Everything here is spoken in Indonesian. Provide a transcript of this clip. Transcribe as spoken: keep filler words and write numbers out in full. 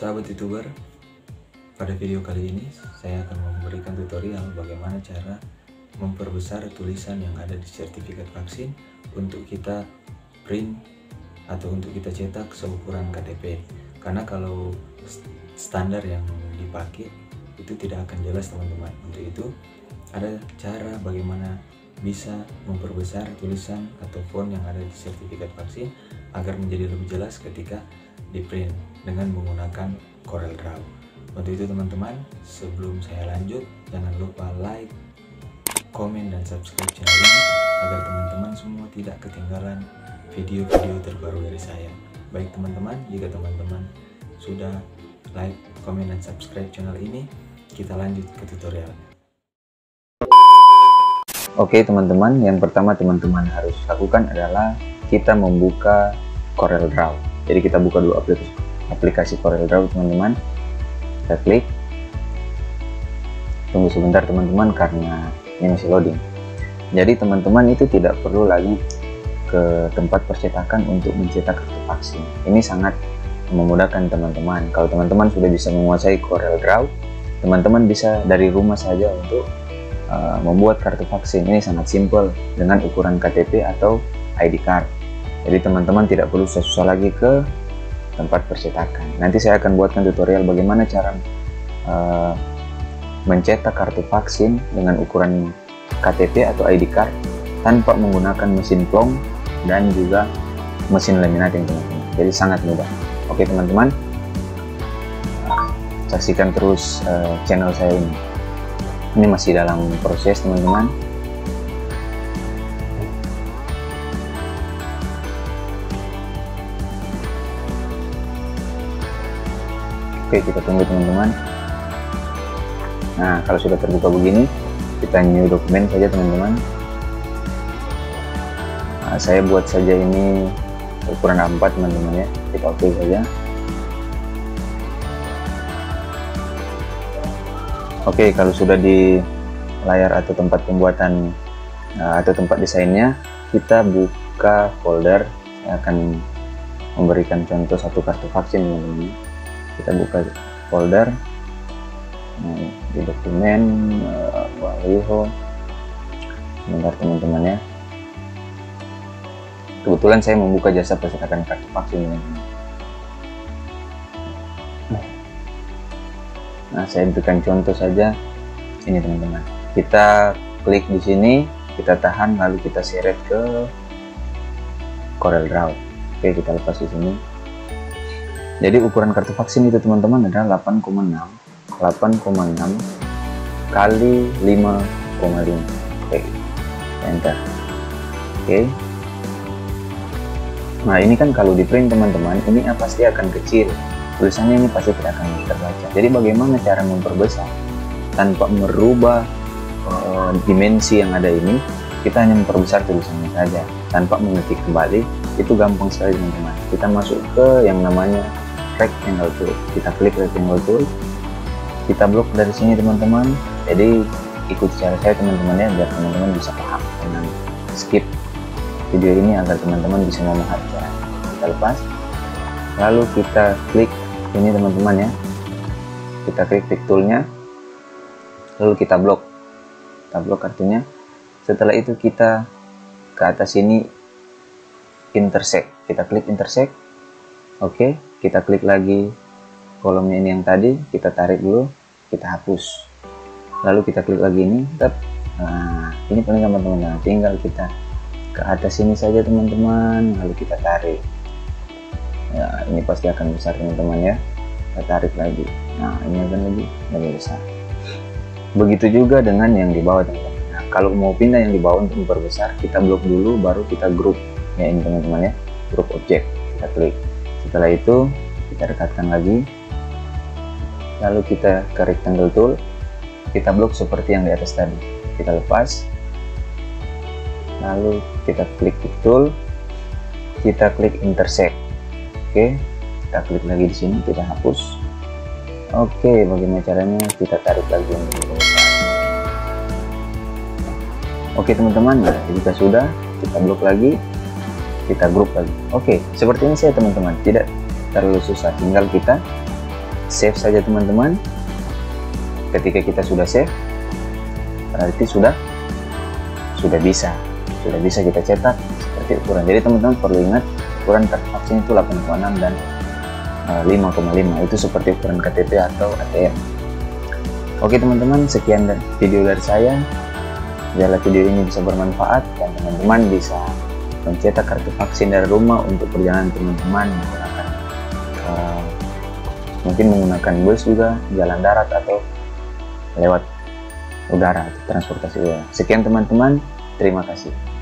sahabat YouTuber, pada video kali ini saya akan memberikan tutorial bagaimana cara memperbesar tulisan yang ada di sertifikat vaksin untuk kita print atau untuk kita cetak seukuran K T P, karena kalau standar yang dipakai itu tidak akan jelas teman-teman. Untuk itu ada cara bagaimana bisa memperbesar tulisan atau font yang ada di sertifikat vaksin agar menjadi lebih jelas ketika di print dengan menggunakan CorelDRAW. Untuk itu teman-teman, sebelum saya lanjut, jangan lupa like, komen, dan subscribe channel ini agar teman-teman semua tidak ketinggalan video-video terbaru dari saya. Baik teman-teman, jika teman-teman sudah like, komen, dan subscribe channel ini, kita lanjut ke tutorialnya. Oke teman-teman, yang pertama teman-teman harus lakukan adalah kita membuka CorelDRAW. Jadi kita buka dulu aplikasi, aplikasi CorelDRAW teman-teman. Kita klik. Tunggu sebentar teman-teman karena ini masih loading. Jadi teman-teman itu tidak perlu lagi ke tempat percetakan untuk mencetak kartu vaksin. Ini sangat memudahkan teman-teman. Kalau teman-teman sudah bisa menguasai CorelDRAW, teman-teman bisa dari rumah saja untuk membuat kartu vaksin. Ini sangat simpel dengan ukuran K T P atau I D card. Jadi teman-teman tidak perlu susah-susah lagi ke tempat percetakan. Nanti saya akan buatkan tutorial bagaimana cara uh, mencetak kartu vaksin dengan ukuran K T P atau I D card tanpa menggunakan mesin plong dan juga mesin laminating teman-teman. Jadi sangat mudah. Oke teman-teman, saksikan terus uh, channel saya ini. Ini masih dalam proses teman-teman. Oke, kita tunggu teman-teman. Nah, kalau sudah terbuka begini, kita new dokumen saja teman-teman. Nah, saya buat saja ini ukuran A empat teman-teman ya. Kita oke saja. Oke, kalau sudah di layar atau tempat pembuatan atau tempat desainnya, kita buka folder. Saya akan memberikan contoh satu kartu vaksin teman-teman. Kita buka folder. Nah, di dokumen waliho. Sebentar teman-teman ya. Kebetulan saya membuka jasa percetakan kartu vaksin teman-teman. Nah, saya berikan contoh saja ini teman-teman. Kita klik di sini, kita tahan, lalu kita seret ke CorelDRAW. Oke, kita lepas di sini. Jadi ukuran kartu vaksin itu teman-teman adalah delapan koma enam kali lima koma lima. Oke, enter. Oke. Nah, ini kan kalau di print teman-teman, ini pasti akan kecil. Tulisannya ini pasti tidak akan terbaca. Jadi bagaimana cara memperbesar tanpa merubah uh, dimensi yang ada ini? Kita hanya memperbesar tulisannya saja tanpa mengetik kembali. Itu gampang sekali teman-teman. Kita masuk ke yang namanya rectangle tool. Kita klik rectangle tool. Kita blok dari sini teman-teman. Jadi ikuti cara saya teman-teman ya, biar teman-teman bisa paham. Dengan skip video ini agar teman-teman bisa memahami ya. Kita lepas. Lalu kita klik ini teman-teman ya, kita klik pick toolnya, lalu kita blok, kita blok kartunya. Setelah itu kita ke atas ini intersect, kita klik intersect. Oke, kita klik lagi kolomnya ini yang tadi, kita tarik dulu, kita hapus, lalu kita klik lagi ini. Nah, ini paling gampang teman-teman, tinggal kita ke atas ini saja teman-teman, lalu kita tarik. Nah, ini pasti akan besar teman-teman ya. Kita tarik lagi. Nah, ini akan lebih lebih besar. Begitu juga dengan yang di bawah teman-teman. Nah, kalau mau pindah yang di bawah untuk memperbesar, kita blok dulu, baru kita group ya ini teman-teman ya, group objek. Kita klik. Setelah itu kita dekatkan lagi. Lalu kita ke rectangle tool. Kita blok seperti yang di atas tadi. Kita lepas. Lalu kita klik pick tool. Kita klik intersect. Oke, kita klik lagi di sini, kita hapus. Oke, bagaimana caranya? Kita tarik lagi untuk memperbesar. Oke teman-teman, nah, jika sudah, kita blok lagi, kita grup lagi. Oke, seperti ini saya teman-teman, tidak terlalu susah. Tinggal kita save saja teman-teman. Ketika kita sudah save, berarti sudah sudah bisa sudah bisa kita cetak seperti ukuran. Jadi teman-teman perlu ingat ukuran kertasnya itu delapan koma enam dan lima koma lima, itu seperti ukuran K T P atau A T M. Oke teman-teman, sekian dari video dari saya. Jika video ini bisa bermanfaat dan teman-teman bisa mencetak kartu vaksin dari rumah untuk perjalanan teman-teman menggunakan uh, mungkin menggunakan bus juga, jalan darat, atau lewat udara atau transportasi udara. Sekian teman-teman, terima kasih.